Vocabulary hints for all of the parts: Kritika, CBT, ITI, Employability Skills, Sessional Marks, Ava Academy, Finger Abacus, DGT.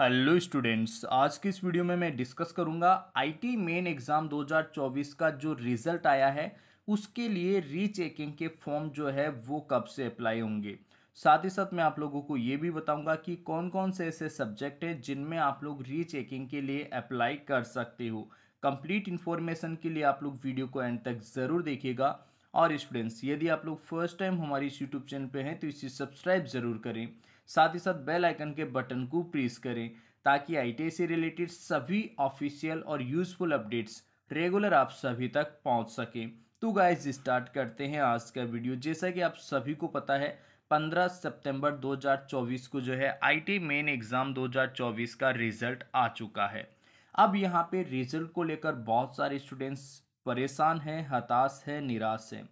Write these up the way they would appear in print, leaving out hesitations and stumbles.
Hello students, आज की इस वीडियो में मैं डिस्कस करूंगा आईटी मेन एग्ज़ाम 2024 का जो रिज़ल्ट आया है उसके लिए रीचेकिंग के फॉर्म जो है वो कब से अप्लाई होंगे। साथ ही साथ मैं आप लोगों को ये भी बताऊंगा कि कौन कौन से ऐसे सब्जेक्ट हैं जिनमें आप लोग रीचेकिंग के लिए अप्लाई कर सकते हो। कंप्लीट इन्फॉर्मेशन के लिए आप लोग वीडियो को एंड तक ज़रूर देखिएगा। और स्टूडेंट्स, यदि आप लोग फर्स्ट टाइम हमारी इस यूट्यूब चैनल पे हैं तो इसे सब्सक्राइब ज़रूर करें, साथ ही साथ बेल आइकन के बटन को प्रेस करें ताकि आईटीआई से रिलेटेड सभी ऑफिशियल और यूज़फुल अपडेट्स रेगुलर आप सभी तक पहुंच सकें। तो गाइस, स्टार्ट करते हैं आज का वीडियो। जैसा कि आप सभी को पता है 15 सितंबर 2024 को जो है आईटी मेन एग्ज़ाम 2024 का रिज़ल्ट आ चुका है। अब यहाँ पर रिज़ल्ट को लेकर बहुत सारे स्टूडेंट्स परेशान हैं, हताश हैं, निराश हैं।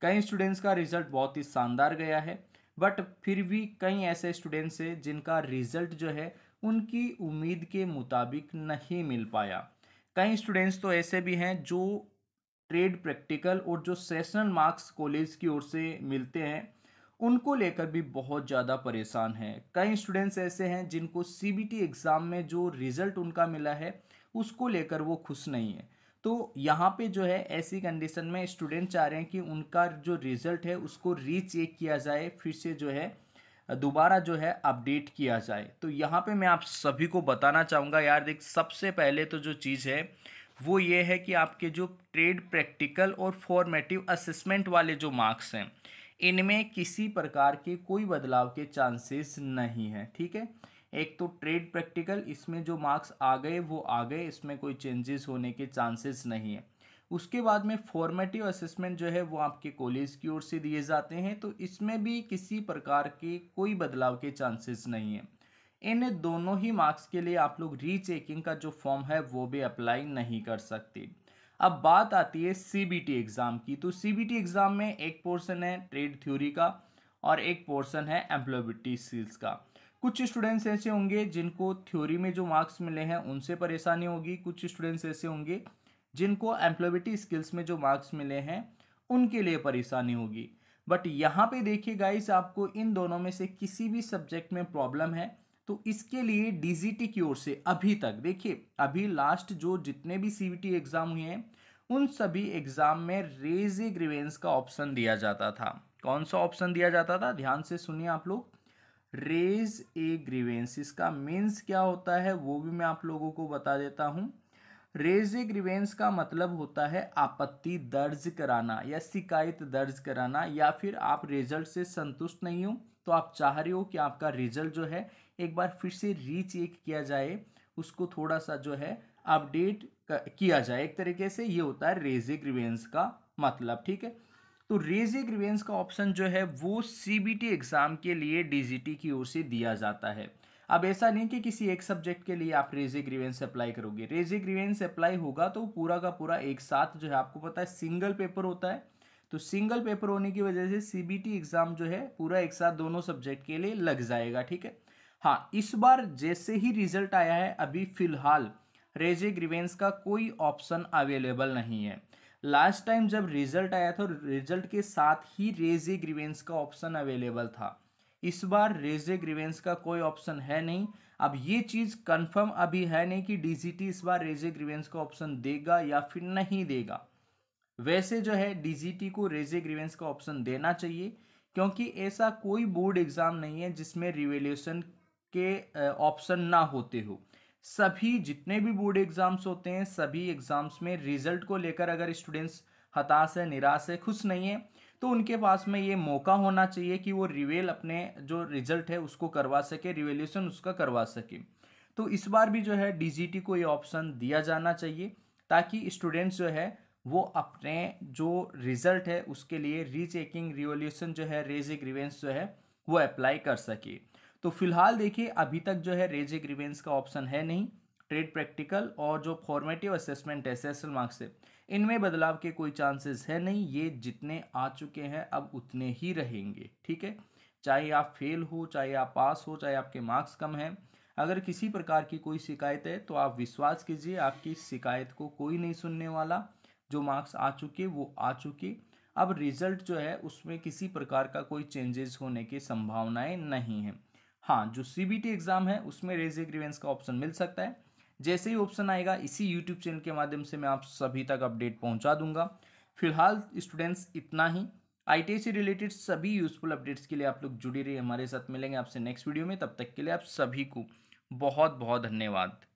कई स्टूडेंट्स का रिज़ल्ट बहुत ही शानदार गया है, बट फिर भी कई ऐसे स्टूडेंट्स हैं जिनका रिज़ल्ट जो है उनकी उम्मीद के मुताबिक नहीं मिल पाया। कई स्टूडेंट्स तो ऐसे भी हैं जो ट्रेड प्रैक्टिकल और जो सेशनल मार्क्स कॉलेज की ओर से मिलते हैं उनको लेकर भी बहुत ज़्यादा परेशान हैं। कई स्टूडेंट्स ऐसे हैं जिनको CBT एग्ज़ाम में जो रिज़ल्ट उनका मिला है उसको लेकर वो खुश नहीं है। तो यहाँ पे जो है ऐसी कंडीशन में स्टूडेंट चाह रहे हैं कि उनका जो रिज़ल्ट है उसको रीचेक किया जाए, फिर से जो है दोबारा जो है अपडेट किया जाए। तो यहाँ पे मैं आप सभी को बताना चाहूँगा यार, देख सबसे पहले तो जो चीज़ है वो ये है कि आपके जो ट्रेड प्रैक्टिकल और फॉर्मेटिव असेसमेंट वाले जो मार्क्स हैं इनमें किसी प्रकार के कोई बदलाव के चांसेस नहीं हैं। ठीक है, एक तो ट्रेड प्रैक्टिकल इसमें जो मार्क्स आ गए वो आ गए, इसमें कोई चेंजेस होने के चांसेस नहीं है। उसके बाद में फॉर्मेटिव असेसमेंट जो है वो आपके कॉलेज की ओर से दिए जाते हैं, तो इसमें भी किसी प्रकार के कोई बदलाव के चांसेस नहीं है। इन दोनों ही मार्क्स के लिए आप लोग रीचेकिंग का जो फॉर्म है वो भी अप्लाई नहीं कर सकते। अब बात आती है CBT एग्ज़ाम की। तो CBT एग्ज़ाम में एक पोर्शन है ट्रेड थ्योरी का और एक पोर्शन है एम्प्लॉयबिलिटी स्किल्स का। कुछ स्टूडेंट्स ऐसे होंगे जिनको थ्योरी में जो मार्क्स मिले हैं उनसे परेशानी होगी, कुछ स्टूडेंट्स ऐसे होंगे जिनको एम्प्लॉयबिलिटी स्किल्स में जो मार्क्स मिले हैं उनके लिए परेशानी होगी। बट यहाँ पे देखिए गाइस, आपको इन दोनों में से किसी भी सब्जेक्ट में प्रॉब्लम है तो इसके लिए DGT की ओर से अभी तक देखिए, अभी लास्ट जो जितने भी CBT एग्ज़ाम हुए हैं उन सभी एग्ज़ाम में रेज ए ग्रीवेंस का ऑप्शन दिया जाता था। कौन सा ऑप्शन दिया जाता था? ध्यान से सुनिए आप लोग, रेज ए ग्रीवेंस। इसका मीन्स क्या होता है वो भी मैं आप लोगों को बता देता हूँ। रेज ए ग्रीवेंस का मतलब होता है आपत्ति दर्ज कराना या शिकायत दर्ज कराना, या फिर आप रिजल्ट से संतुष्ट नहीं हो तो आप चाह रहे हो कि आपका रिजल्ट जो है एक बार फिर से रीचेक किया जाए, उसको थोड़ा सा जो है अपडेट किया जाए। एक तरीके से ये होता है रेज ए ग्रीवेंस का मतलब। ठीक है, तो रेज ए ग्रीवेंस का ऑप्शन जो है वो CBT एग्ज़ाम के लिए DGT की ओर से दिया जाता है। अब ऐसा नहीं कि किसी एक सब्जेक्ट के लिए आप रेज ए ग्रीवेंस अप्लाई करोगे। रेज ए ग्रीवेंस अप्लाई होगा तो पूरा का पूरा एक साथ जो है, आपको पता है सिंगल पेपर होता है, तो सिंगल पेपर होने की वजह से CBT एग्ज़ाम जो है पूरा एक साथ दोनों सब्जेक्ट के लिए लग जाएगा। ठीक है, हाँ, इस बार जैसे ही रिजल्ट आया है अभी फ़िलहाल रेज ए ग्रीवेंस का कोई ऑप्शन अवेलेबल नहीं है। लास्ट टाइम जब रिज़ल्ट आया था रिज़ल्ट के साथ ही रेज ए ग्रीवेंस का ऑप्शन अवेलेबल था, इस बार रेज ए ग्रीवेंस का कोई ऑप्शन है नहीं। अब ये चीज़ कंफर्म अभी है नहीं कि DGT इस बार रेज ए ग्रीवेंस का ऑप्शन देगा या फिर नहीं देगा। वैसे जो है DGT को रेज ए ग्रीवेंस का ऑप्शन देना चाहिए, क्योंकि ऐसा कोई बोर्ड एग्ज़ाम नहीं है जिसमें रिवेल्यूशन के ऑप्शन ना होते हो। सभी जितने भी बोर्ड एग्ज़ाम्स होते हैं सभी एग्ज़ाम्स में रिज़ल्ट को लेकर अगर स्टूडेंट्स हताश है, निराश है, खुश नहीं है तो उनके पास में ये मौका होना चाहिए कि वो रिवेल अपने जो रिज़ल्ट है उसको करवा सके, रिवेल्यूशन उसका करवा सके। तो इस बार भी जो है DGT को ये ऑप्शन दिया जाना चाहिए ताकि स्टूडेंट्स जो है वो अपने जो रिज़ल्ट है उसके लिए रीचेकिंग रिवेल्यूशन जो है रेज ए ग्रीवेंस जो है वो अप्लाई कर सके। तो फिलहाल देखिए अभी तक जो है रेज ए ग्रीवेंस का ऑप्शन है नहीं। ट्रेड प्रैक्टिकल और जो फॉर्मेटिव असेसमेंट है सेशनल मार्क्स से इनमें बदलाव के कोई चांसेस है नहीं। ये जितने आ चुके हैं अब उतने ही रहेंगे। ठीक है, चाहे आप फेल हो, चाहे आप पास हो, चाहे आपके मार्क्स कम हैं, अगर किसी प्रकार की कोई शिकायत है तो आप विश्वास कीजिए आपकी शिकायत को कोई नहीं सुनने वाला। जो मार्क्स आ चुके वो आ चुके, अब रिज़ल्ट जो है उसमें किसी प्रकार का कोई चेंजेस होने की संभावनाएँ नहीं हैं। हाँ, जो CBT एग्ज़ाम है उसमें रेज ए ग्रीवेंस का ऑप्शन मिल सकता है। जैसे ही ऑप्शन आएगा इसी यूट्यूब चैनल के माध्यम से मैं आप सभी तक अपडेट पहुंचा दूंगा। फिलहाल स्टूडेंट्स इतना ही। ITI से रिलेटेड सभी यूजफुल अपडेट्स के लिए आप लोग जुड़े रहिए हमारे साथ। मिलेंगे आपसे नेक्स्ट वीडियो में, तब तक के लिए आप सभी को बहुत बहुत धन्यवाद।